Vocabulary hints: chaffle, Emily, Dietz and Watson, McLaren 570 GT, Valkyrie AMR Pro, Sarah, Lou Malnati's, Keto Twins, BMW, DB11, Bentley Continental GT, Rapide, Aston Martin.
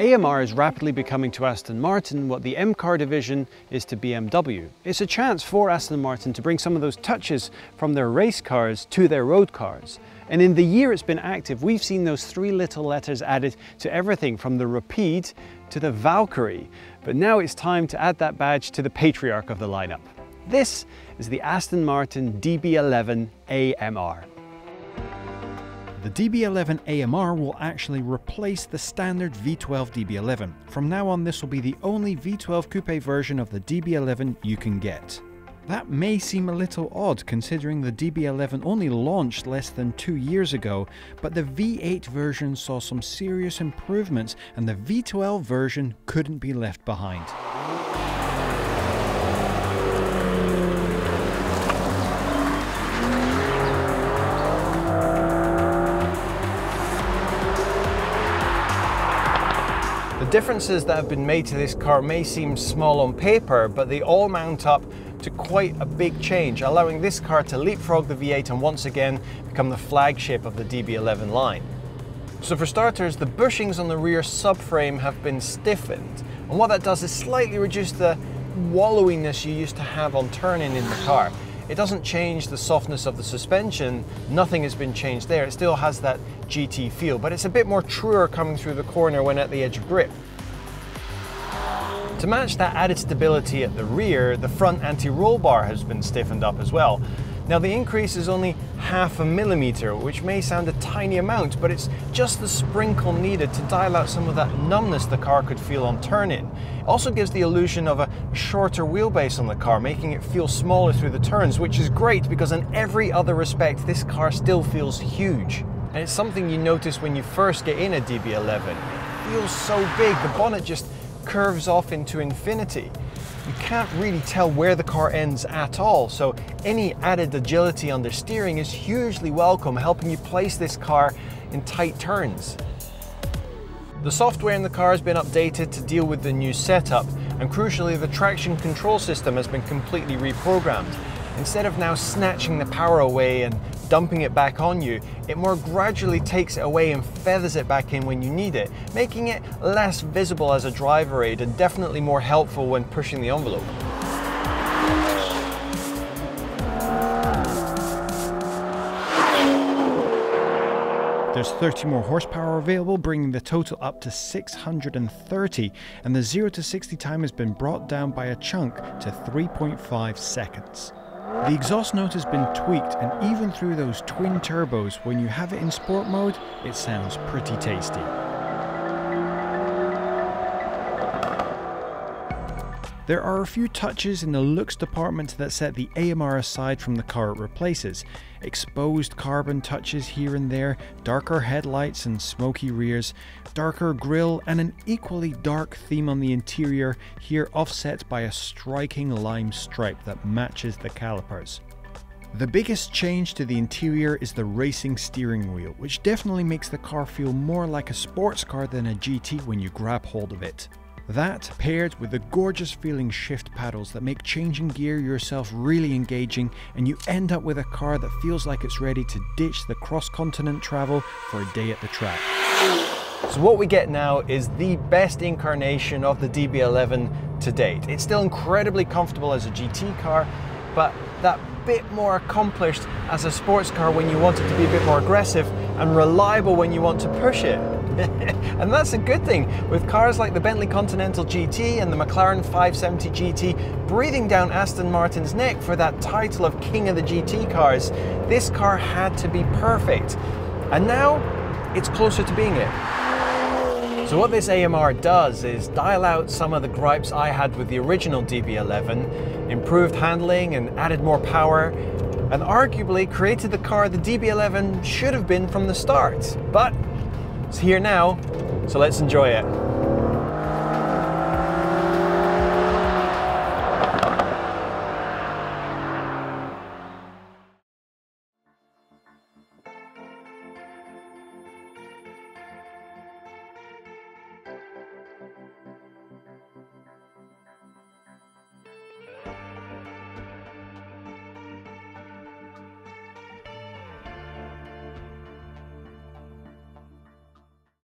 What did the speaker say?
AMR is rapidly becoming to Aston Martin what the M car division is to BMW. It's a chance for Aston Martin to bring some of those touches from their race cars to their road cars. And in the year it's been active, we've seen those three little letters added to everything from the Rapide to the Valkyrie. But now it's time to add that badge to the patriarch of the lineup. This is the Aston Martin DB11 AMR. The DB11 AMR will actually replace the standard V12 DB11. From now on, this will be the only V12 coupe version of the DB11 you can get. That may seem a little odd considering the DB11 only launched less than 2 years ago, but the V8 version saw some serious improvements and the V12 version couldn't be left behind. The differences that have been made to this car may seem small on paper, but they all mount up to quite a big change, allowing this car to leapfrog the V8 and once again become the flagship of the DB11 line. So for starters, the bushings on the rear subframe have been stiffened, and what that does is slightly reduce the wallowiness you used to have on turning in the car. It doesn't change the softness of the suspension, nothing has been changed there, it still has that GT feel, but it's a bit more truer coming through the corner when at the edge of grip. To match that added stability at the rear, the front anti-roll bar has been stiffened up as well. Now the increase is only 0.5 millimeter, which may sound a tiny amount, but it's just the sprinkle needed to dial out some of that numbness the car could feel on turn-in. It also gives the illusion of a shorter wheelbase on the car, making it feel smaller through the turns, which is great because in every other respect, this car still feels huge. And it's something you notice when you first get in a DB11. It feels so big, the bonnet just curves off into infinity. You can't really tell where the car ends at all, so any added agility under steering is hugely welcome, helping you place this car in tight turns. The software in the car has been updated to deal with the new setup, and crucially the traction control system has been completely reprogrammed. Instead of now snatching the power away and dumping it back on you, it more gradually takes it away and feathers it back in when you need it, making it less visible as a driver aid and definitely more helpful when pushing the envelope. There's 30 more horsepower available, bringing the total up to 630, and the 0 to 60 time has been brought down by a chunk to 3.5 seconds. The exhaust note has been tweaked, and even through those twin turbos, when you have it in sport mode, it sounds pretty tasty. There are a few touches in the looks department that set the AMR aside from the car it replaces. Exposed carbon touches here and there, darker headlights and smoky rears, darker grille, and an equally dark theme on the interior, here offset by a striking lime stripe that matches the calipers. The biggest change to the interior is the racing steering wheel, which definitely makes the car feel more like a sports car than a GT when you grab hold of it. That, paired with the gorgeous feeling shift paddles that make changing gear yourself really engaging, and you end up with a car that feels like it's ready to ditch the cross-continent travel for a day at the track. So what we get now is the best incarnation of the DB11 to date. It's still incredibly comfortable as a GT car, but that bit more accomplished as a sports car when you want it to be a bit more aggressive, and reliable when you want to push it. And that's a good thing, with cars like the Bentley Continental GT and the McLaren 570 GT breathing down Aston Martin's neck for that title of King of the GT cars. This car had to be perfect, and now it's closer to being it. So what this AMR does is dial out some of the gripes I had with the original DB11, improved handling and added more power, and arguably created the car the DB11 should have been from the start. But it's here now, so let's enjoy it.